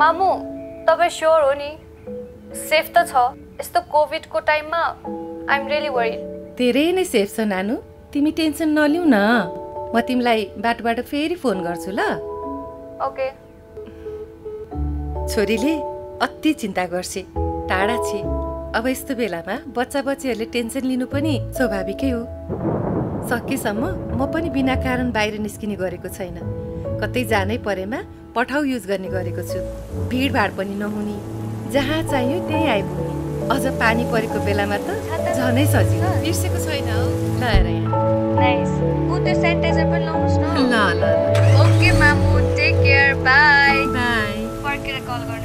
मामू तब स्योर हो नि सेफ तो छ यस्तो कोभिड को टाइम में आई एम रियली वरीड। धेरै नै सेफ छ नानु तिमी टेन्सन नलिउ न म तिमीलाई बाटोबाट फेरि फोन गर्छु ल। ओके छोरीले अति चिन्ता गर्छे टाढा छे अब यस्तो बेलामा बच्चा बच्चीहरुले टेन्सन लिनु पनि स्वाभाविकै हो। सकेसम्म म पनि बिना कारण बाहिर निस्किने गरेको छैन कतै जानै परेमा पठाउ युज गर्ने गरेको छु। भीडभाड पनि नहुने जहाँ चाहियो त्यही आइपुग्ने अझ पानी परेको बेलामा त झनै सजिलो बिर्सेको छैन हौ ल हेर यहाँ नाइस उ त्यो सेनिटाइजर पनि लाउनुस् न ल ल ओके मामु टेक केयर बाइ बाइ फर्केर कल